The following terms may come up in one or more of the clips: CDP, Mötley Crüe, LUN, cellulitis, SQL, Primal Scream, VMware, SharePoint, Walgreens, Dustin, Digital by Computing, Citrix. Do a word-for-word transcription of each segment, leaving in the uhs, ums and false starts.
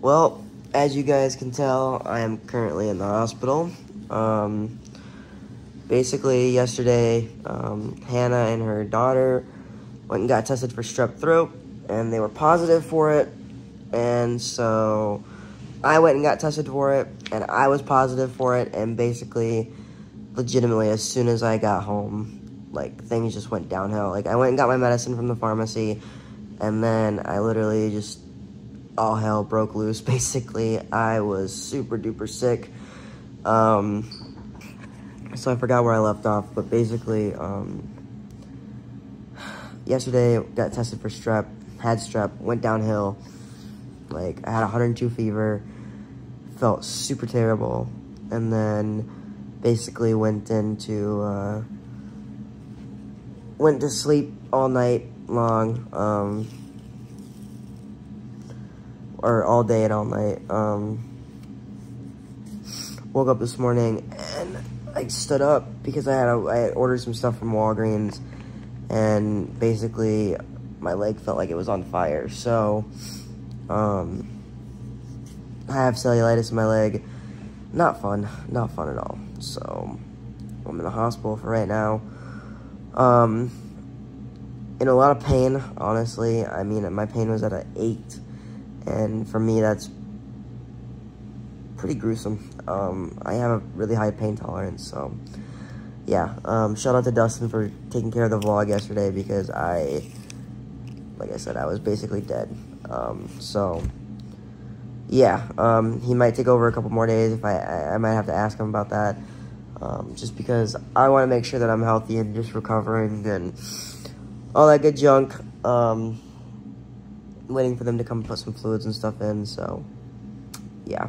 Well, as you guys can tell, I am currently in the hospital. Um, basically, yesterday, um, Hannah and her daughter went and got tested for strep throat, and they were positive for it, and so I went and got tested for it, and I was positive for it, and basically, legitimately, as soon as I got home, like, things just went downhill. Like, I went and got my medicine from the pharmacy, and then I literally just, all hell broke loose, basically. I was super duper sick, um, so I forgot where I left off, but basically, um, yesterday, got tested for strep, had strep, went downhill. Like, I had one hundred two fever, felt super terrible, and then basically went into, uh, went to sleep all night long, um, or all day and all night. Um, woke up this morning and I stood up because I had, a, I had ordered some stuff from Walgreens, and basically my leg felt like it was on fire, so... Um, I have cellulitis in my leg. Not fun. Not fun at all. So, I'm in the hospital for right now. Um, in a lot of pain, honestly. I mean, my pain was at an eight. And for me, that's pretty gruesome. Um, I have a really high pain tolerance, so, yeah. Um, shout out to Dustin for taking care of the vlog yesterday, because I, like I said, I was basically dead. Um, so, yeah, um, he might take over a couple more days. If I, I, I might have to ask him about that, um, just because I want to make sure that I'm healthy and just recovering and all that good junk, um, waiting for them to come put some fluids and stuff in, so, yeah.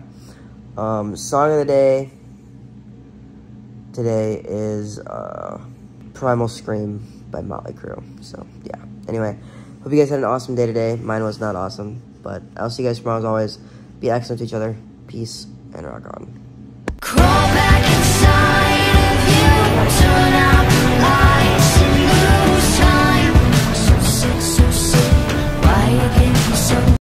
Um, song of the day today is, uh, Primal Scream by Mötley Crüe, so, yeah, anyway. Hope you guys had an awesome day today. Mine was not awesome, but I'll see you guys tomorrow as always. Be excellent to each other. Peace and rock on.